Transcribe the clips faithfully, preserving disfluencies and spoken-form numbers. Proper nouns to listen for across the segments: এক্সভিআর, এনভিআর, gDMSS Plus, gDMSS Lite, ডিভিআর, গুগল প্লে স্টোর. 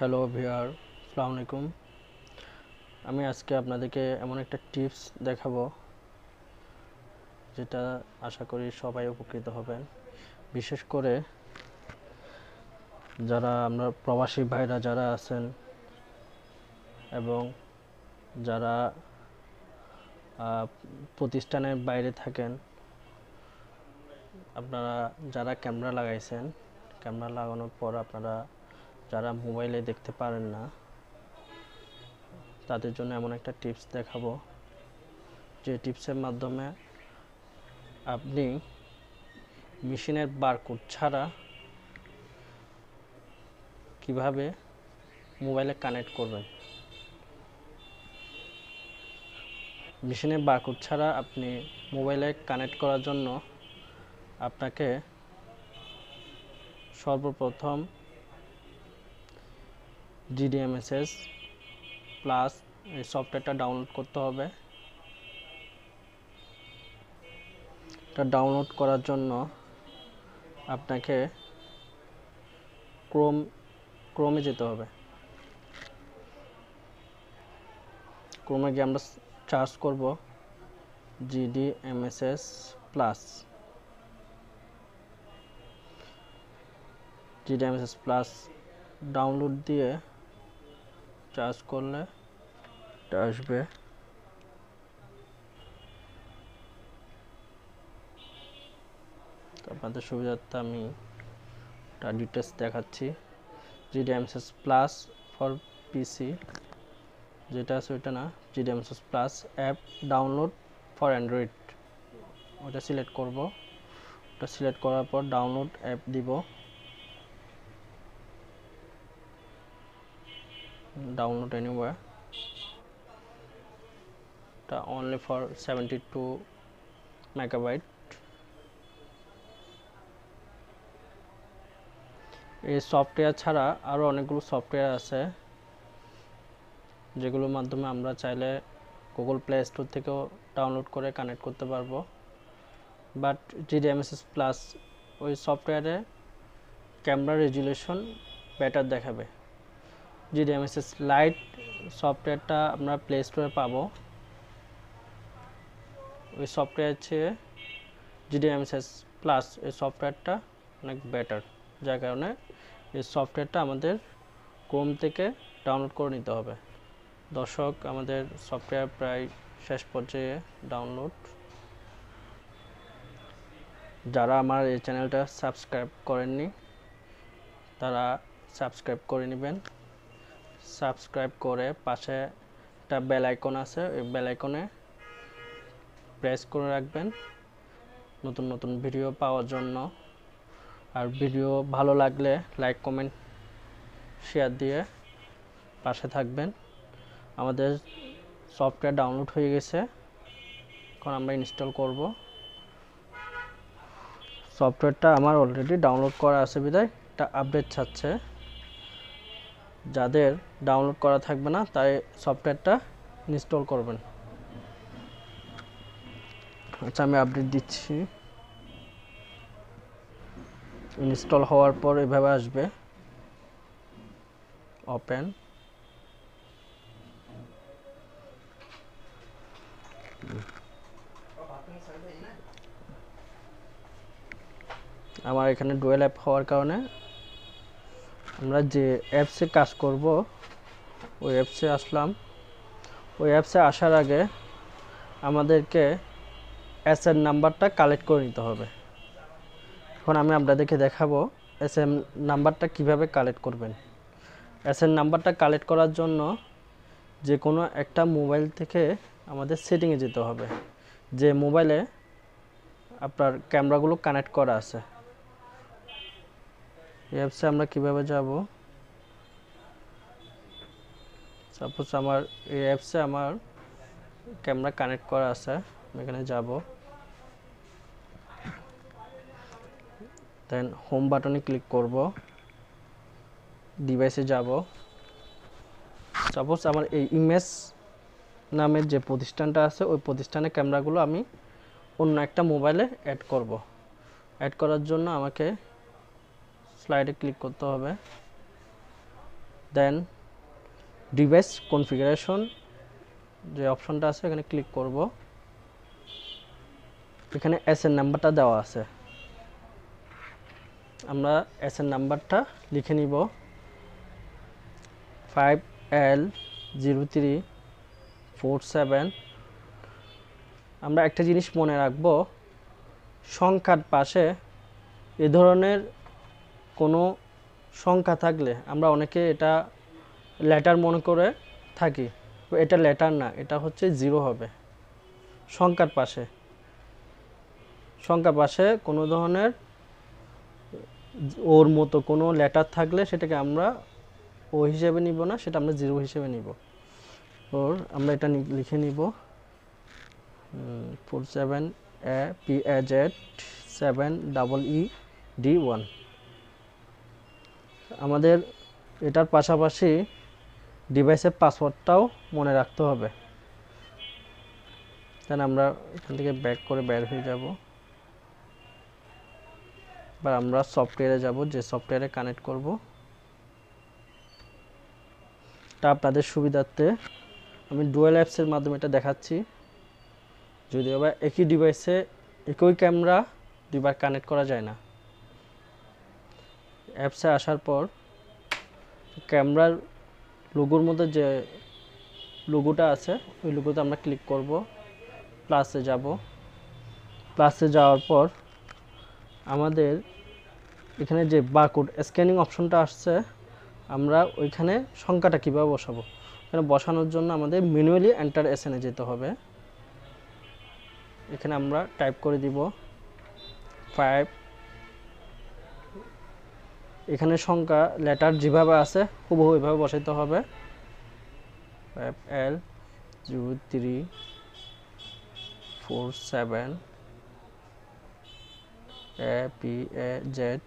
Hello भिवार अस्सलामु आलैकुम आमी आजके आपनादेरके एमन एकटा टिप्स देखाबो जेटा आशा करी सबाई उपकृत हबेन विशेष करे जारा आमरा प्रवासी भाईरा जारा आছেন एबं जारा प्रतिष्ठानेर बाइरे थाकेन आपनारा जारा कैमरा लागाइছেন कैमरा लागानोर पर आपनारा যারা মোবাইলে দেখতে পারেন না তাদের জন্য এমন একটা টিপস দেখাবো যে টিপসের মাধ্যমে আপনি মেশিনের বারকোড ছাড়া কিভাবে মোবাইলে কানেক্ট করবেন। মেশিনের বারকোড ছাড়া আপনি মোবাইলে কানেক্ট করার জন্য আপনাকে সর্বপ্রথম gDMSS Plus সফটওয়্যারটা ডাউনলোড করতে হবে। এটা ডাউনলোড করার জন্য আপনাকে ক্রোম ক্রোমে যেতে হবে। ক্রোমে গিয়ে আমরা সার্চ করব gDMSS Plus। gDMSS Plus download দিয়ে চার্জ করলে এটা আসবে। আপনাদের সুবিধার্থে আমি এটা ডিটেলস দেখাচ্ছি। gDMSS Plus ফর পিসি যেটা আছে ওইটা না, gDMSS Plus app download for Android ওটা সিলেক্ট করব। ওটা সিলেক্ট করার পর ডাউনলোড অ্যাপ দিব। Download anywhere the only for seventy-two megabyte এই সফটওয়্যার ছাড়া আরো অনেকগুলো সফটওয়্যার আছে যেগুলোর মাধ্যমে আমরা চাইলে গুগল প্লে স্টোর থেকেও ডাউনলোড করে কানেক্ট করতে পারবো, বাট gDMSS Plus ওই সফটওয়্যারে ক্যামেরা রেজুলেশন বেটার দেখাবে। gDMSS Lite সফটওয়্যারটা আমরা প্লে স্টোরে পাবো। ওই সফটওয়্যার চেয়ে gDMSS Plus এই সফটওয়্যারটা অনেক বেটার, যার কারণে এই সফটওয়্যারটা আমাদের ক্রোম থেকে ডাউনলোড করে নিতে হবে। দর্শক, আমাদের সফটওয়্যার প্রায় শেষ পর্যায়ে ডাউনলোড। যারা আমার এই চ্যানেলটা সাবস্ক্রাইব করেননি তারা সাবস্ক্রাইব করে নেবেন। সাবস্ক্রাইব করে পাশে একটা বেল আইকন আছে, ওই বেল আইকনে প্রেস করে রাখবেন নতুন নতুন ভিডিও পাওয়ার জন্য। আর ভিডিও ভালো লাগলে লাইক কমেন্ট শেয়ার দিয়ে পাশে থাকবেন। আমাদের সফটওয়্যার ডাউনলোড হয়ে গেছে, এখন আমরা ইনস্টল করব। সফটওয়্যারটা আমার অলরেডি ডাউনলোড করা আছে বিধায় একটা আপডেট চাচ্ছে। যাদের ডাউনলোড করা থাকবে না তাই সফটওয়্যারটা ইনস্টল করবেন। আচ্ছা, আমি আপডেট দিচ্ছি। ইনস্টল হওয়ার পর এভাবে আসবে ওপেন। আমার এখানে ডুয়েল অ্যাপ হওয়ার কারণে আমরা যে অ্যাপসে কাজ করব ওই অ্যাপসে আসলাম। ওই অ্যাপসে আসার আগে আমাদেরকে এসএন নাম্বারটা কালেক্ট করে নিতে হবে। এখন আমি আপনাদেরকে দেখাবো এসএন নাম্বারটা কিভাবে কালেক্ট করবেন। এসএন নাম্বারটা কালেক্ট করার জন্য যে কোনো একটা মোবাইল থেকে আমাদের সেটিংয়ে যেতে হবে, যে মোবাইলে আপনার ক্যামেরাগুলো কানেক্ট করা আছে। অ্যাপসে আমরা কিভাবে যাব, সাপোজ আমার এই অ্যাপসে আমার ক্যামেরা কানেক্ট করা আছে, আমি এখানে যাব, দেন হোম বাটনে ক্লিক করব, ডিভাইসে যাব। সাপোজ আমার এই ইমেজ নামের যে প্রতিষ্ঠানটা আছে ওই প্রতিষ্ঠানের ক্যামেরাগুলো আমি অন্য একটা মোবাইলে অ্যাড করব। অ্যাড করার জন্য আমাকে স্লাইডে ক্লিক করতে হবে। then device configuration যে অপশনটা আছে এখানে ক্লিক করব। এখানে এসএন নাম্বারটা দেওয়া আছে, আমরা এসএন নাম্বারটা লিখে নিব five L zero three four seven. আমরা একটা জিনিস মনে রাখব, সংখ্যার পাশে এই ধরনের কোনো সংখ্যা থাকলে আমরা অনেকে এটা লেটার মনে করে থাকি, এটা লেটার না, এটা হচ্ছে জিরো হবে। সংখ্যার পাশে সংখ্যার পাশে কোনো ধরনের ওর মতো কোনো লেটার থাকলে সেটাকে আমরা ও হিসেবে নিব না, সেটা আমরা জিরো হিসেবে নিব। ওর আমরা এটা লিখে নিব four seven A P A Z seven double E D one. আমাদের এটার পাশাপাশি ডিভাইসের পাসওয়ার্ডটাও মনে রাখতে হবে। তাহলে আমরা এখান থেকে ব্যাক করে বের হয়ে যাব, বা আমরা সফটওয়্যারে যাব, যে সফটওয়্যারে কানেক্ট করব। তা আপনাদের সুবিধার্থে আমি ডুয়াল অ্যাপসের মাধ্যমে এটা দেখাচ্ছি, যদিও বা একই ডিভাইসে একই ক্যামেরা দুইবার কানেক্ট করা যায় না। অ্যাপসে আসার পর ক্যামেরার লোগোর মধ্যে যে লোগোটা আছে ওই লোগোতে আমরা ক্লিক করব, প্লাসে যাব। প্লাসে যাওয়ার পর আমাদের এখানে যে বারকোড স্ক্যানিং অপশনটা আসছে, আমরা ওইখানে সংখ্যাটা কীভাবে বসাবো, এখানে বসানোর জন্য আমাদের ম্যানুয়ালি এন্টার এসএনে যেতে হবে। এখানে আমরা টাইপ করে দিব ফাইভ, এখানে সংখ্যা লেটার যেভাবে আছে হুবহু এভাবে বসাইতে হবে, five L zero three four seven A P A Z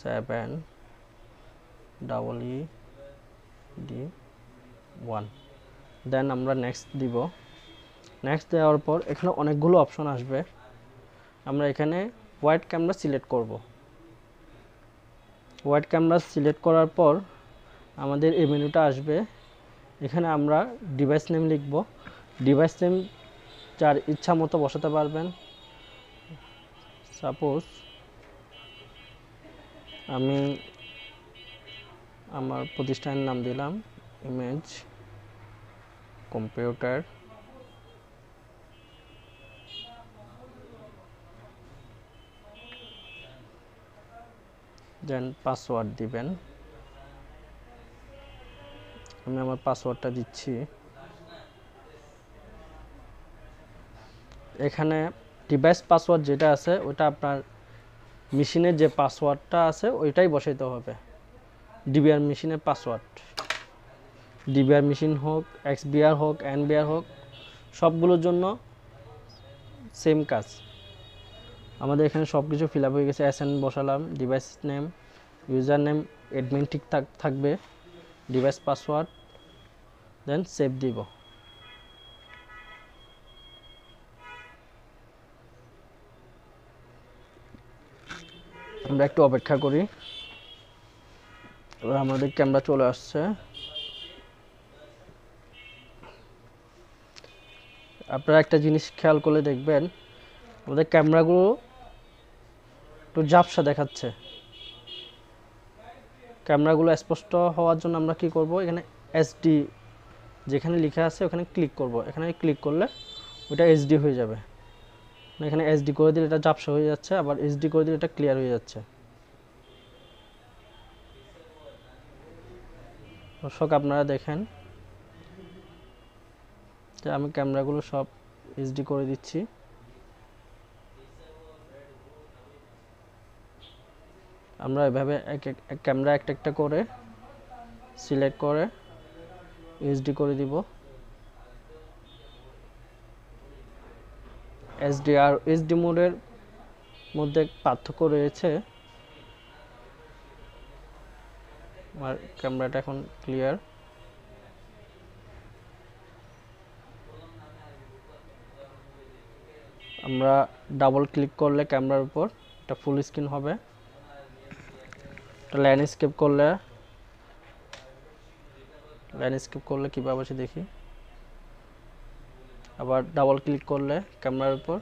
seven double E D one. Then আমরা নেক্সট দিব। নেক্সট দেওয়ার পর এখানে অনেকগুলো অপশন আসবে, আমরা এখানে ওয়াইড ক্যামেরা সিলেক্ট করব। ওয়াইড ক্যামেরা সিলেক্ট করার পর আমাদের এই মেনুটা আসবে, এখানে আমরা ডিভাইস নেম লিখব। ডিভাইস নেম যার ইচ্ছা মতো বসাতে পারবেন। সাপোজ আমি আমার প্রতিষ্ঠানের নাম দিলাম ইমেজ কম্পিউটার, দেন পাসওয়ার্ড দিবেন। আমি আমার পাসওয়ার্ডটা দিচ্ছি। এখানে ডিভাইস পাসওয়ার্ড যেটা আছে ওটা আপনার মেশিনের যে পাসওয়ার্ডটা আছে ওইটাই বসাইতে হবে, ডিভিআর মেশিনের পাসওয়ার্ড। ডিভিআর মেশিন হোক, এক্সভিআর হোক, এনভিআর হোক, সবগুলোর জন্য সেম কাজ। আমাদের এখানে সব কিছু ফিল আপ হয়ে গেছে। এসএন বসালাম, device name, user name, admin ঠিক থাকবে, ডিভাইস পাসওয়ার্ড, দেন সেভ দিব। আমরা একটু অপেক্ষা করি। এবার আমাদের ক্যামেরা চলে আসছে। আপনারা একটা জিনিস খেয়াল করলে দেখবেন আমাদের ক্যামেরাগুলো একটু ঝাপসা দেখাচ্ছে। ক্যামেরাগুলো স্পষ্ট হওয়ার জন্য আমরা কি করব, এখানে এসডি যেখানে লেখা আছে ওখানে ক্লিক করব। এখানে ক্লিক করলে ওটা এইচডি হয়ে যাবে। এখানে এসডি করে দিলে এটা ঝাপসা হয়ে যাচ্ছে, আবার এইচডি করে দিলে এটা ক্লিয়ার হয়ে যাচ্ছে। দর্শক আপনারা দেখেন যে আমি ক্যামেরাগুলো সব এইচডি করে দিচ্ছি। আমরা এভাবে এক এক ক্যামেরা একটা একটা করে সিলেক্ট করে এইচডি করে দিব। এসডি আর এইচডি মোডের মধ্যে পার্থক্য রয়েছে। আমার ক্যামেরাটা এখন ক্লিয়ার। আমরা ডাবল ক্লিক করলে ক্যামেরার উপর এটা ফুল স্ক্রিন হবে, लैंडस्केप করলে लैंडस्केप করলে কিভাবে আসে দেখি আবার ডাবল ক্লিক করলে ক্যামেরার উপর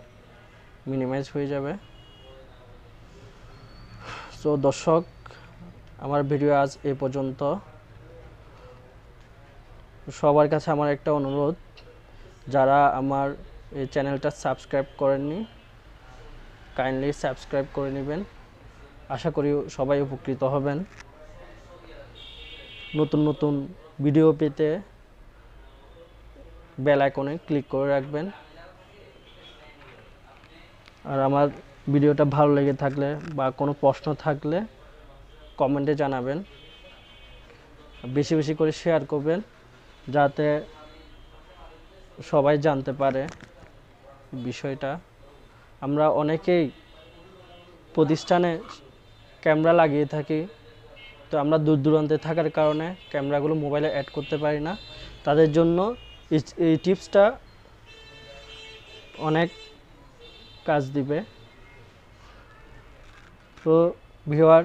মিনিমাইজ হয়ে যাবে সো দর্শক আমার ভিডিও আজ এই পর্যন্ত সবার কাছে আমার একটা অনুরোধ যারা আমার এই চ্যানেলটা সাবস্ক্রাইব করেননি কাইন্ডলি সাবস্ক্রাইব করে নেবেন আশা করি সবাই উপকৃত হবেন নতুন নতুন ভিডিও পেতে বেল আইকনে ক্লিক করে রাখবেন আর আমার ভিডিওটা ভালো লেগে থাকলে বা কোনো প্রশ্ন থাকলে কমেন্টে জানাবেন বেশি বেশি করে শেয়ার করবেন যাতে সবাই জানতে পারে বিষয়টা আমরা অনেকেই প্রতিষ্ঠানে ক্যামেরা লাগিয়ে থাকি তো আমরা দূর দূরান্তে থাকার কারণে ক্যামেরাগুলো মোবাইলে অ্যাড করতে পারি না তাদের জন্য এই টিপসটা অনেক কাজ দিবে তো ভিউয়ার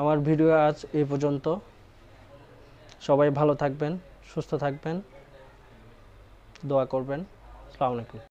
আমার ভিডিও আজ এই পর্যন্ত সবাই ভালো থাকবেন সুস্থ থাকবেন দোয়া করবেন আসসালামু আলাইকুম